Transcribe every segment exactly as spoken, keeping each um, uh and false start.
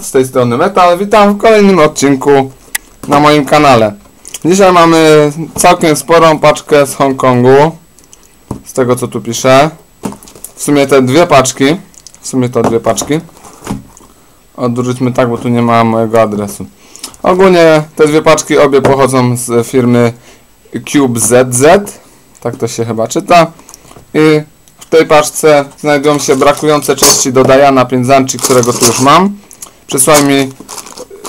Z tej strony Metal, witam w kolejnym odcinku na moim kanale. Dzisiaj mamy całkiem sporą paczkę z Hongkongu, z tego co tu piszę. W sumie te dwie paczki, w sumie to dwie paczki. Odrzućmy tak, bo tu nie ma mojego adresu. Ogólnie te dwie paczki obie pochodzą z firmy CubeZZ, tak to się chyba czyta. I w tej paczce znajdują się brakujące części do Diana Ma Pienzanczy, którego tu już mam. Przysłał mi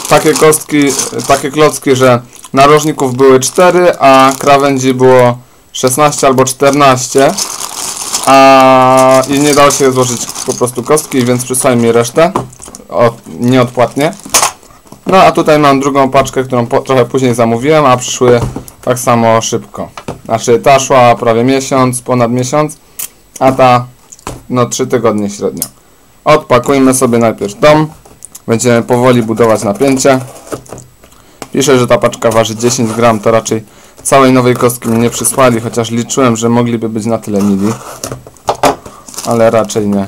takie kostki, takie klocki, że narożników były cztery, a krawędzi było szesnaście albo czternaście, a i nie dało się złożyć po prostu kostki, więc przysłał mi resztę od, nieodpłatnie. No a tutaj mam drugą paczkę, którą po, trochę później zamówiłem, a przyszły tak samo szybko. Znaczy ta szła prawie miesiąc, ponad miesiąc, a ta no trzy tygodnie średnio. Odpakujmy sobie najpierw dom. Będziemy powoli budować napięcie. Piszę, że ta paczka waży dziesięć gramów, to raczej całej nowej kostki mi nie przysłali, chociaż liczyłem, że mogliby być na tyle mili. Ale raczej nie.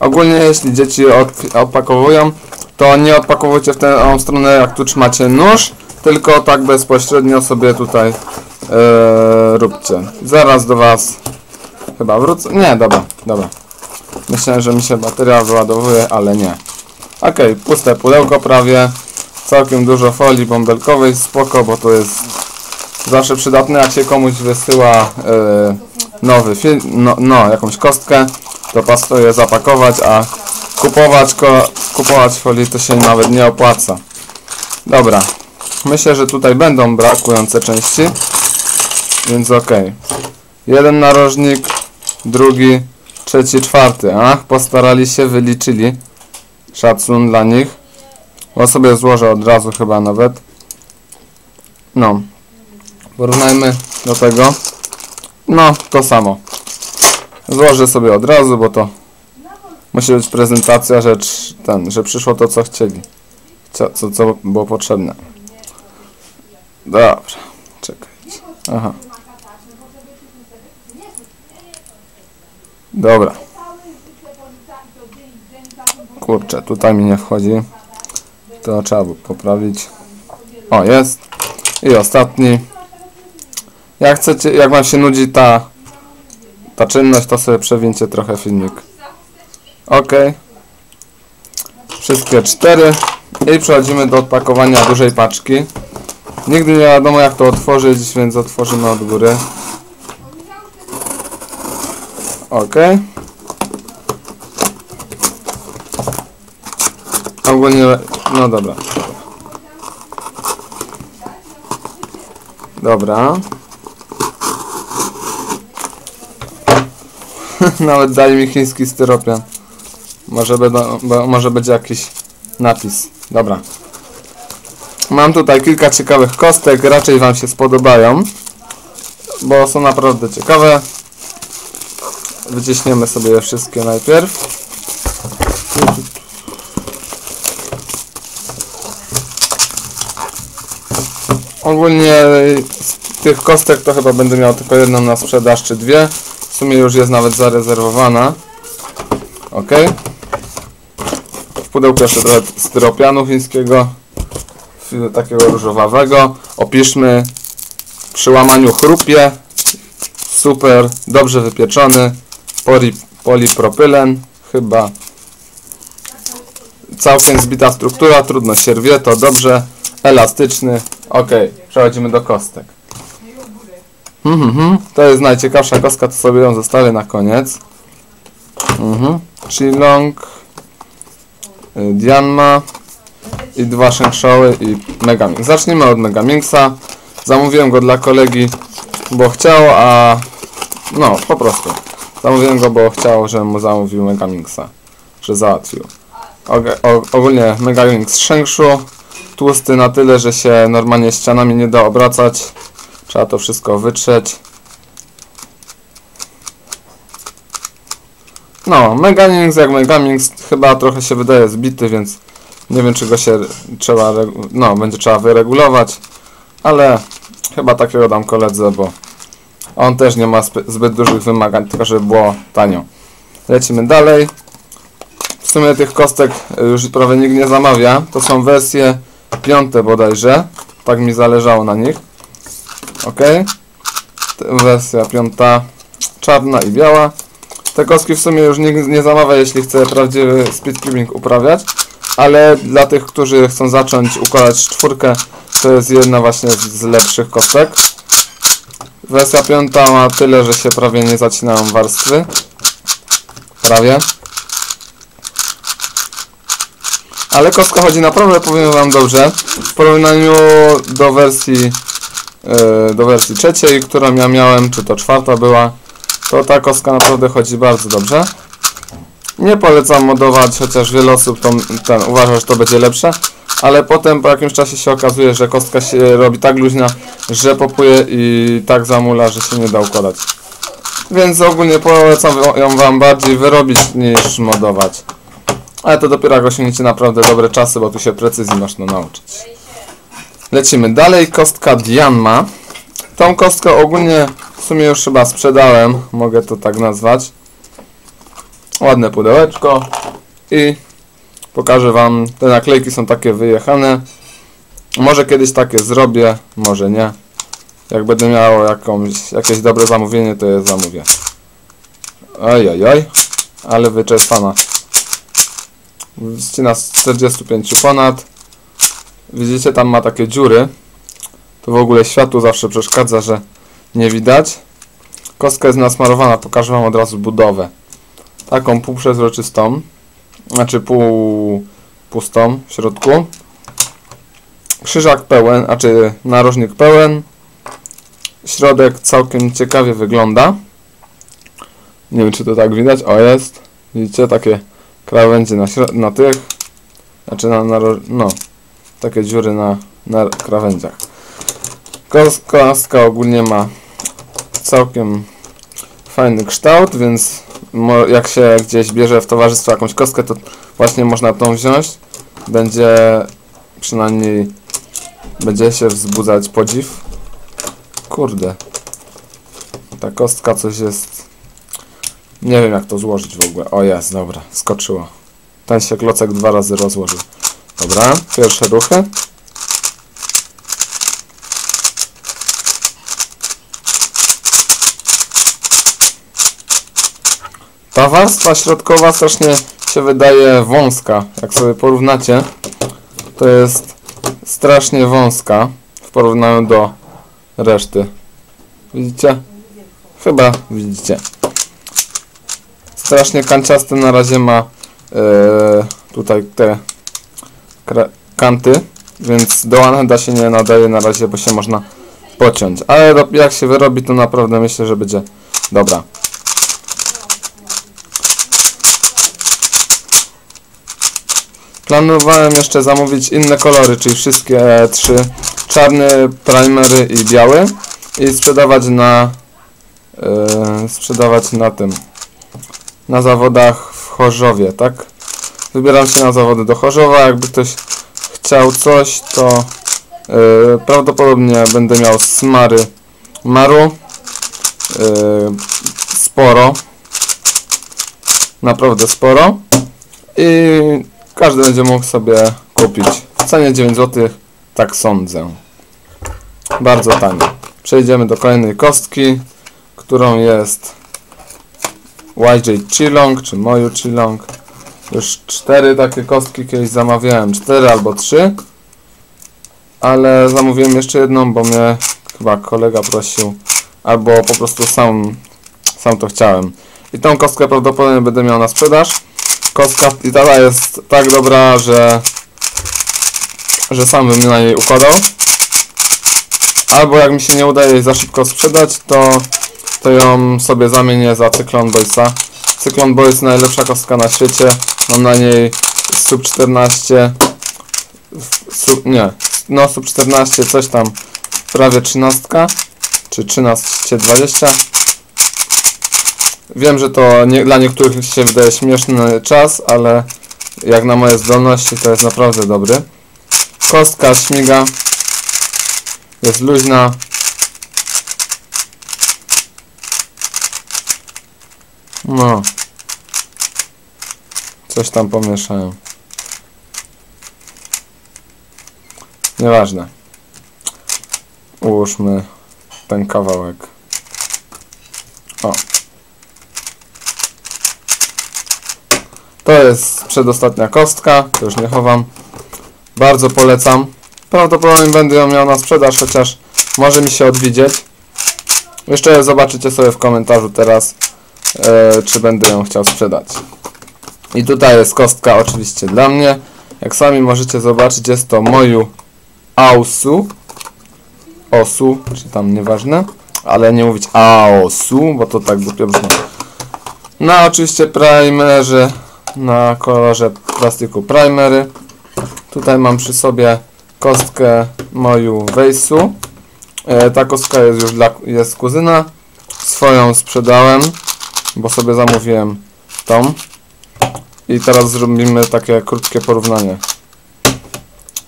Ogólnie jeśli dzieci odpakowują, to nie odpakowujcie w tę stronę, jak tu trzymacie nóż, tylko tak bezpośrednio sobie tutaj yy, róbcie. Zaraz do was chyba wrócę. Nie, dobra, dobra. Myślałem, że mi się bateria wyładowuje, ale nie. Ok, puste pudełko prawie. Całkiem dużo folii bąbelkowej. Spoko, bo to jest zawsze przydatne, jak się komuś wysyła yy, nowy film, no, no jakąś kostkę, to pasuje zapakować, a kupować, ko kupować folii to się nawet nie opłaca. Dobra. Myślę, że tutaj będą brakujące części, więc ok. Jeden narożnik, drugi, trzeci, czwarty. Ach, postarali się, wyliczyli. Szacun dla nich. Bo sobie złożę od razu chyba nawet. No. Porównajmy do tego. No, to samo. Złożę sobie od razu, bo to musi być prezentacja, że, ten, że przyszło to, co chcieli. Co, co, co było potrzebne. Dobra, czekajcie. Aha. Dobra. Kurczę, tutaj mi nie wchodzi. To trzeba by poprawić. O, jest. I ostatni. Jak chcecie, jak wam się nudzi ta ta czynność, to sobie przewincie trochę filmik. Ok. Wszystkie cztery. I przechodzimy do odpakowania dużej paczki. Nigdy nie wiadomo, jak to otworzyć, więc otworzymy od góry. Ok. Ogólnie... No dobra. Dobra. Nawet dali mi chiński styropian. Może, będą, bo może będzie jakiś napis. Dobra. Mam tutaj kilka ciekawych kostek, raczej wam się spodobają, bo są naprawdę ciekawe. Wyciśniemy sobie je wszystkie najpierw. Ogólnie z tych kostek to chyba będę miał tylko jedną na sprzedaż czy dwie. W sumie już jest nawet zarezerwowana. Ok. W pudełku jeszcze trochę styropianu chińskiego, takiego różowawego. Opiszmy. Przy łamaniu chrupie. Super, dobrze wypieczony. Poli, polipropylen chyba. Całkiem zbita struktura, trudno się rwie, to dobrze. Elastyczny. Ok, przechodzimy do kostek. Mhm, mhm. To jest najciekawsza kostka, to sobie ją zostawię na koniec. Mhm. Chilong, Dian Ma i dwa Shengshoły i Megaminx. Zacznijmy od Megaminxa. Zamówiłem go dla kolegi, bo chciał, a no po prostu zamówiłem go, bo chciał, żebym mu zamówił Megaminxa, że załatwił. O, o, ogólnie Megaminx Shengshou, tłusty na tyle, że się normalnie ścianami nie da obracać, trzeba to wszystko wytrzeć. No Megaminx jak Megaminx, chyba trochę się wydaje zbity, więc nie wiem, czy go się trzeba, no będzie trzeba wyregulować, ale chyba takiego dam koledze, bo On też nie ma zbyt dużych wymagań, tylko żeby było tanio. Lecimy dalej. W sumie tych kostek już prawie nikt nie zamawia. To są wersje piąte bodajże. Tak mi zależało na nich. Ok. Wersja piąta, czarna i biała. Te kostki w sumie już nikt nie zamawia, jeśli chce prawdziwy speedcubing uprawiać. Ale dla tych, którzy chcą zacząć układać czwórkę, to jest jedna właśnie z lepszych kostek. Wersja piąta ma tyle, że się prawie nie zacinają warstwy. Prawie. Ale kostka chodzi naprawdę, powiem wam, dobrze. W porównaniu do wersji yy, do wersji trzeciej, którą ja miałem, czy to czwarta była, to ta kostka naprawdę chodzi bardzo dobrze. Nie polecam modować, chociaż wiele osób to, ten, uważa, że to będzie lepsze. Ale potem po jakimś czasie się okazuje, że kostka się robi tak luźna, że popuje i tak zamula, że się nie da układać. Więc ogólnie polecam ją wam bardziej wyrobić niż modować. Ale to dopiero jak osiągniecie naprawdę dobre czasy, bo tu się precyzji można nauczyć. Lecimy dalej, kostka Dian Ma. Tą kostkę ogólnie w sumie już chyba sprzedałem, mogę to tak nazwać. Ładne pudełeczko i pokażę wam, te naklejki są takie wyjechane. Może kiedyś takie zrobię, może nie. Jak będę miał jakąś, jakieś dobre zamówienie, to je zamówię. Ojojoj, ale wyczerpana. Ścina z czterdziestu pięciu ponad. Widzicie, tam ma takie dziury. To w ogóle światło zawsze przeszkadza, że nie widać. Kostka jest nasmarowana, pokażę wam od razu budowę. Taką półprzezroczystą, znaczy pół pustą w środku. Krzyżak pełen, znaczy narożnik pełen. Środek całkiem ciekawie wygląda. Nie wiem, czy to tak widać. O, jest. Widzicie, takie krawędzie na, na tych. Znaczy na, na no, takie dziury na, na krawędziach. Kostka ogólnie ma całkiem fajny kształt, więc jak się gdzieś bierze w towarzystwo jakąś kostkę, to właśnie można tą wziąć. Będzie przynajmniej, będzie się wzbudzać podziw. Kurde, ta kostka coś jest, nie wiem jak to złożyć w ogóle. O jest, dobra, skoczyło. Ten się klocek dwa razy rozłożył. Dobra, pierwsze ruchy. Ta warstwa środkowa strasznie się wydaje wąska. Jak sobie porównacie, to jest strasznie wąska w porównaniu do reszty. Widzicie? Chyba widzicie. Strasznie kanciaste na razie ma yy, tutaj te kanty, więc do anheda się nie nadaje na razie, bo się można pociąć. Ale jak się wyrobi, to naprawdę myślę, że będzie dobra. Planowałem jeszcze zamówić inne kolory, czyli wszystkie trzy, czarny, primery i biały, i sprzedawać na yy, sprzedawać na tym, na zawodach w Chorzowie, tak? Wybieram się na zawody do Chorzowa, jakby ktoś chciał coś, to yy, prawdopodobnie będę miał smary maru, yy, sporo, naprawdę sporo, i każdy będzie mógł sobie kupić w cenie dziewięć złotych, tak sądzę. Bardzo tanie. Przejdziemy do kolejnej kostki, którą jest Y J Chilong, czy Moyu Chilong. Już cztery takie kostki kiedyś zamawiałem, cztery albo trzy. Ale zamówiłem jeszcze jedną, bo mnie chyba kolega prosił, albo po prostu sam, sam to chciałem. I tą kostkę prawdopodobnie będę miał na sprzedaż. Kostka i ta jest tak dobra, że, że sam bym na niej układał. Albo jak mi się nie udaje jej za szybko sprzedać, to, to ją sobie zamienię za Cyclone Boysa. Cyclone Boys, najlepsza kostka na świecie. Mam na niej sub czternaście, sub, nie, no sub czternaście, coś tam, prawie trzynaście, czy trzynaście dwadzieścia. Wiem, że to nie, dla niektórych się wydaje śmieszny czas, ale jak na moje zdolności to jest naprawdę dobry. Kostka śmiga, jest luźna, No. Coś tam pomieszałem. Nieważne. Ułóżmy ten kawałek. O. To jest przedostatnia kostka. To już nie chowam. Bardzo polecam. Prawdopodobnie będę ją miał na sprzedaż, chociaż może mi się odwiedzieć. Jeszcze zobaczycie sobie w komentarzu teraz, yy, czy będę ją chciał sprzedać. I tutaj jest kostka oczywiście dla mnie. Jak sami możecie zobaczyć, jest to Moyu Aosu. Osu, czy tam nieważne. Ale nie mówić Aosu, bo to tak głupio brzmi. No oczywiście primerzy na kolorze plastiku primery. Tutaj mam przy sobie kostkę Moyu Weisu. E, ta kostka jest już dla jest kuzyna. Swoją sprzedałem, bo sobie zamówiłem tą. I teraz zrobimy takie krótkie porównanie.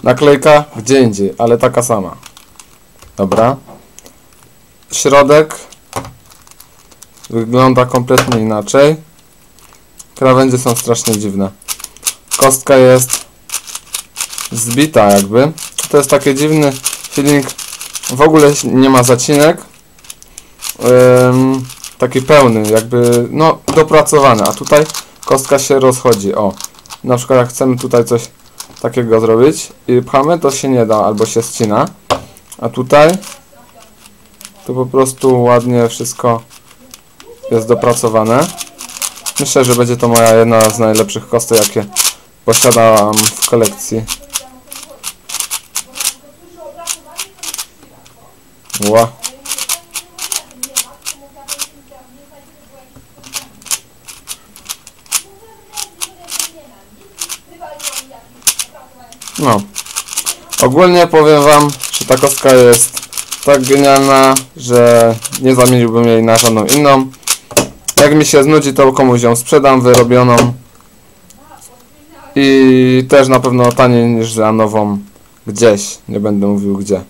Naklejka gdzie indziej, ale taka sama. Dobra. Środek wygląda kompletnie inaczej. Krawędzie są strasznie dziwne. Kostka jest zbita jakby. To jest taki dziwny feeling. W ogóle nie ma zacinek. Ym, taki pełny, jakby no dopracowany. A tutaj kostka się rozchodzi. O, na przykład jak chcemy tutaj coś takiego zrobić i pchamy, to się nie da, albo się ścina. A tutaj to po prostu ładnie wszystko jest dopracowane. Myślę, że będzie to moja jedna z najlepszych kostek, jakie posiadam w kolekcji. Ła. No. Ogólnie powiem wam, że ta kostka jest tak genialna, że nie zamieniłbym jej na żadną inną. Jak mi się znudzi, to komuś ją sprzedam wyrobioną. I też na pewno taniej niż za nową gdzieś. Nie będę mówił gdzie.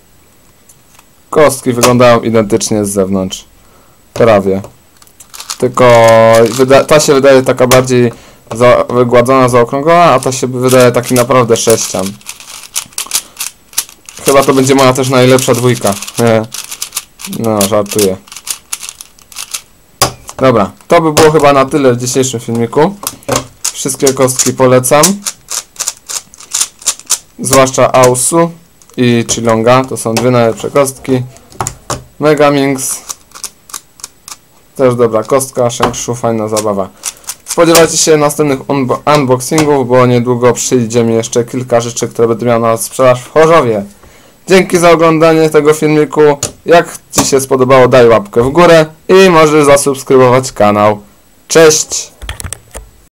Kostki wyglądają identycznie z zewnątrz. Prawie. Tylko ta się wydaje taka bardziej za wygładzona, zaokrągła, a ta się wydaje taki naprawdę sześcian. Chyba to będzie moja też najlepsza dwójka. No, żartuję. Dobra, to by było chyba na tyle w dzisiejszym filmiku. Wszystkie kostki polecam. Zwłaszcza Aosu i Chilonga. To są dwie najlepsze kostki. Megaminx. Też dobra kostka. Shengshou, fajna zabawa. Spodziewajcie się następnych unboxingów, bo niedługo przyjdzie mi jeszcze kilka rzeczy, które będę miał na sprzedaż w Chorzowie. Dzięki za oglądanie tego filmiku. Jak Ci się spodobało, daj łapkę w górę i możesz zasubskrybować kanał. Cześć!